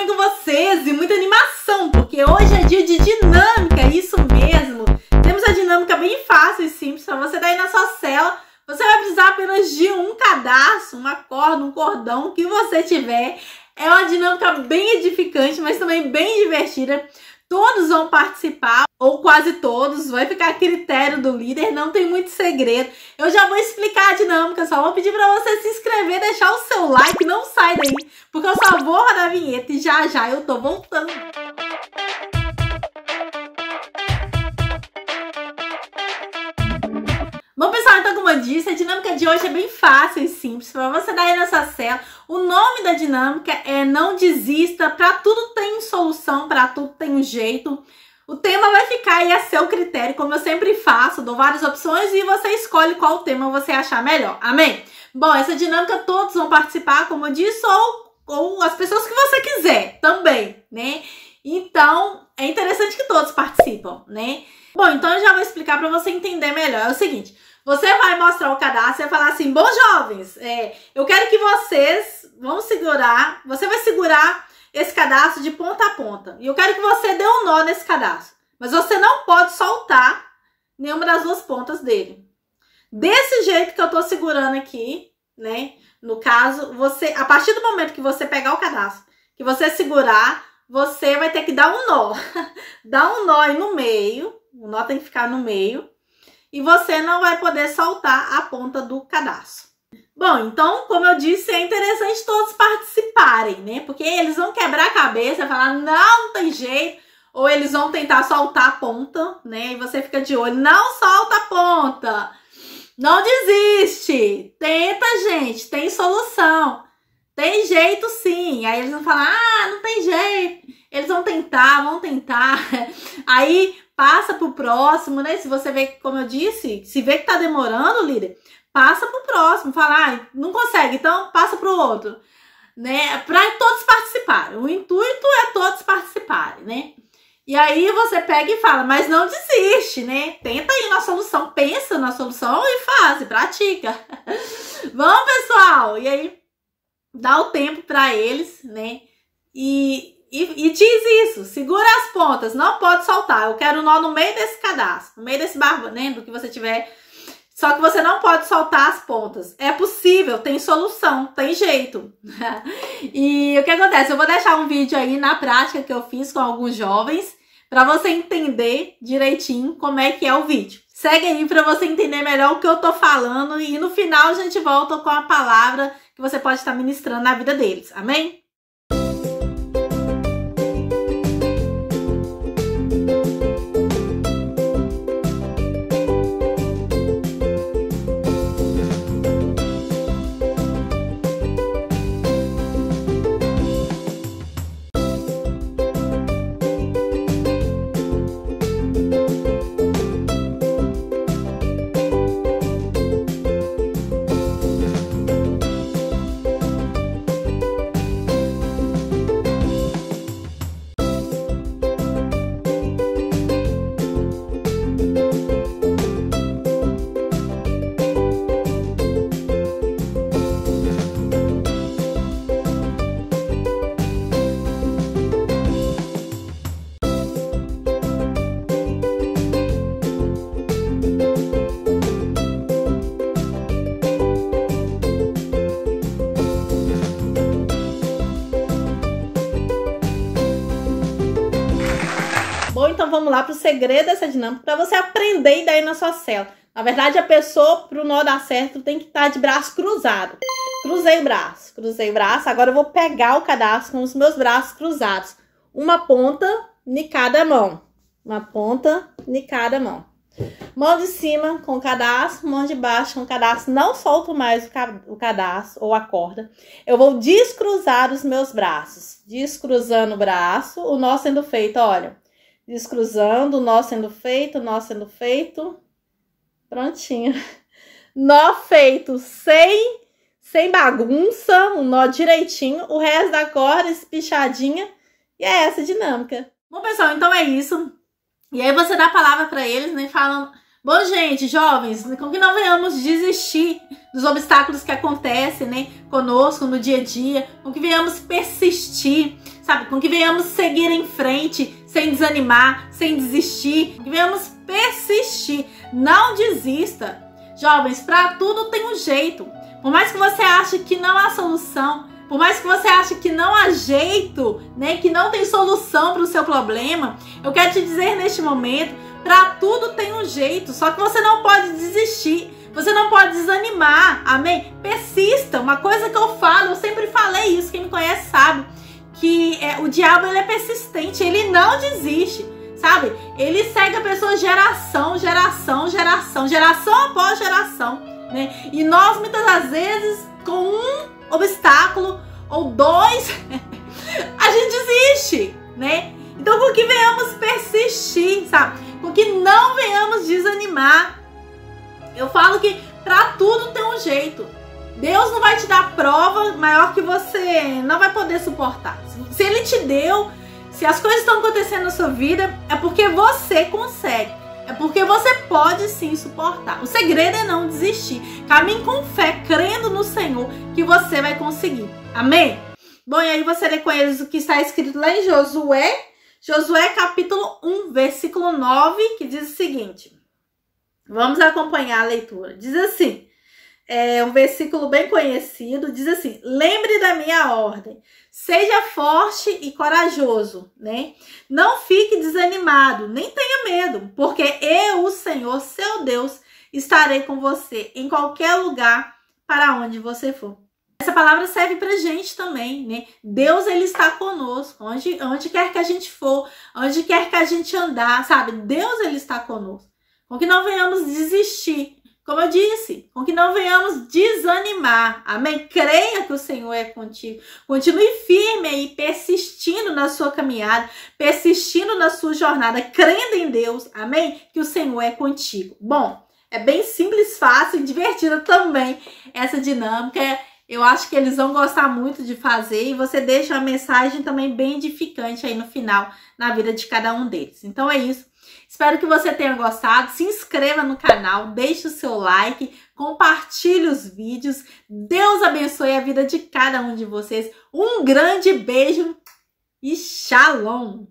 bem com vocês? E muita animação, porque hoje é dia de dinâmica, isso mesmo. Temos a dinâmica bem fácil e simples para você daí na sua cela. Você vai precisar apenas de um cadarço, uma corda, um cordão, o que você tiver. É uma dinâmica bem edificante, mas também bem divertida. Todos vão participar, ou quase todos, vai ficar a critério do líder, não tem muito segredo. Eu já vou explicar a dinâmica, só vou pedir para você se inscrever, deixar o seu like, não sai daí, porque eu só vou rodar a vinheta e já já eu tô voltando. Bom pessoal, então como eu disse, a dinâmica de hoje é bem fácil e simples para você dar aí nessa cela. O nome da dinâmica é Não Desista, para tudo tem solução, para tudo tem um jeito. O tema vai ficar aí a seu critério, como eu sempre faço, dou várias opções e você escolhe qual tema você achar melhor, amém? Bom, essa dinâmica todos vão participar, como eu disse, ou as pessoas que você quiser também, né? Então, é interessante que todos participam, né? Bom, então eu já vou explicar para você entender melhor. É o seguinte, você vai mostrar o cadastro e vai falar assim: bom, jovens, eu quero que vocês vão segurar, você vai segurar esse cadastro de ponta a ponta. E eu quero que você dê um nó nesse cadastro. Mas você não pode soltar nenhuma das duas pontas dele. Desse jeito que eu tô segurando aqui, né? No caso, você, a partir do momento que você pegar o cadastro, que você segurar, você vai ter que dar um nó. Dá um nó aí no meio. O nó tem que ficar no meio. E você não vai poder soltar a ponta do cadastro. Bom, então, como eu disse, é interessante todos participarem, né? Porque eles vão quebrar a cabeça, falar, não tem jeito. Ou eles vão tentar soltar a ponta, né? E você fica de olho, não solta a ponta. Não desiste. Tenta, gente. Tem solução. Tem jeito, sim. Aí eles vão falar, ah, não tem jeito. Eles vão tentar, vão tentar. Aí passa pro próximo, né? Se você vê, como eu disse, se vê que tá demorando, líder, passa pro próximo. Fala, ah, não consegue, então passa pro outro, né? Pra todos participarem. O intuito é todos participarem, né? E aí você pega e fala, mas não desiste, né? Tenta ir na solução, pensa na solução e faz, e pratica. Vamos, pessoal! E aí dá o tempo pra eles, né? E diz isso, segura as pontas, não pode soltar. Eu quero um nó no meio desse cadastro, no meio desse barba, né, do que você tiver. Só que você não pode soltar as pontas. É possível, tem solução, tem jeito. E o que acontece? Eu vou deixar um vídeo aí na prática que eu fiz com alguns jovens, para você entender direitinho como é que é o vídeo. Segue aí para você entender melhor o que eu tô falando e no final a gente volta com a palavra que você pode estar ministrando na vida deles, amém? Então vamos lá para o segredo dessa dinâmica, para você aprender e daí na sua cela. Na verdade, a pessoa, para o nó dar certo, tem que estar de braço cruzado. Cruzei o braço, agora eu vou pegar o cadastro com os meus braços cruzados. Uma ponta em cada mão. Uma ponta em cada mão. Mão de cima com o cadastro, mão de baixo com o cadastro. Não solto mais o cadastro ou a corda. Eu vou descruzar os meus braços. Descruzando o braço, o nó sendo feito, olha. Descruzando, nó sendo feito, nó sendo feito. Prontinho. Nó feito sem bagunça, um nó direitinho. O resto da corda espichadinha. E é essa a dinâmica. Bom, pessoal, então é isso. E aí você dá a palavra para eles, né? Falam, bom, gente, jovens, como que não venhamos desistir dos obstáculos que acontecem, né? Conosco, no dia a dia. Como que venhamos persistir. sabe? Com que venhamos seguir em frente, sem desanimar, sem desistir, que venhamos persistir. Não desista. Jovens, para tudo tem um jeito. Por mais que você ache que não há solução, por mais que você ache que não há jeito, né, que não tem solução para o seu problema, eu quero te dizer neste momento, para tudo tem um jeito, só que você não pode desistir, você não pode desanimar, amém? Persista, uma coisa que eu falo, eu sempre falei isso, quem me conhece sabe, que o diabo ele é persistente, ele não desiste, sabe? Ele segue a pessoa geração após geração, né? E nós muitas das vezes, com um obstáculo ou dois, a gente desiste, né? Então, com que venhamos persistir, sabe? Com que não venhamos desanimar. Eu falo que pra tudo tem um jeito. Deus não vai te dar prova maior que você não vai poder suportar. Se Ele te deu, se as coisas estão acontecendo na sua vida, é porque você consegue. É porque você pode sim suportar. O segredo é não desistir. Caminhe com fé, crendo no Senhor, que você vai conseguir. Amém? Bom, e aí você lê com eles o que está escrito lá em Josué capítulo 1, versículo 9, que diz o seguinte. Vamos acompanhar a leitura. Diz assim, é um versículo bem conhecido, diz assim, lembre da minha ordem, seja forte e corajoso, né? Não fique desanimado, nem tenha medo, porque eu, o Senhor, seu Deus, estarei com você em qualquer lugar para onde você for. Essa palavra serve pra gente também, né? Deus, ele está conosco, onde quer que a gente for, onde quer que a gente andar, sabe? Deus, ele está conosco. Com que não venhamos desistir. Como eu disse, com que não venhamos desanimar, amém? Creia que o Senhor é contigo. Continue firme aí, persistindo na sua caminhada, persistindo na sua jornada, crendo em Deus, amém? Que o Senhor é contigo. Bom, é bem simples, fácil e divertida também essa dinâmica. Eu acho que eles vão gostar muito de fazer e você deixa uma mensagem também bem edificante aí no final, na vida de cada um deles. Então é isso. Espero que você tenha gostado, se inscreva no canal, deixe o seu like, compartilhe os vídeos, Deus abençoe a vida de cada um de vocês, um grande beijo e shalom!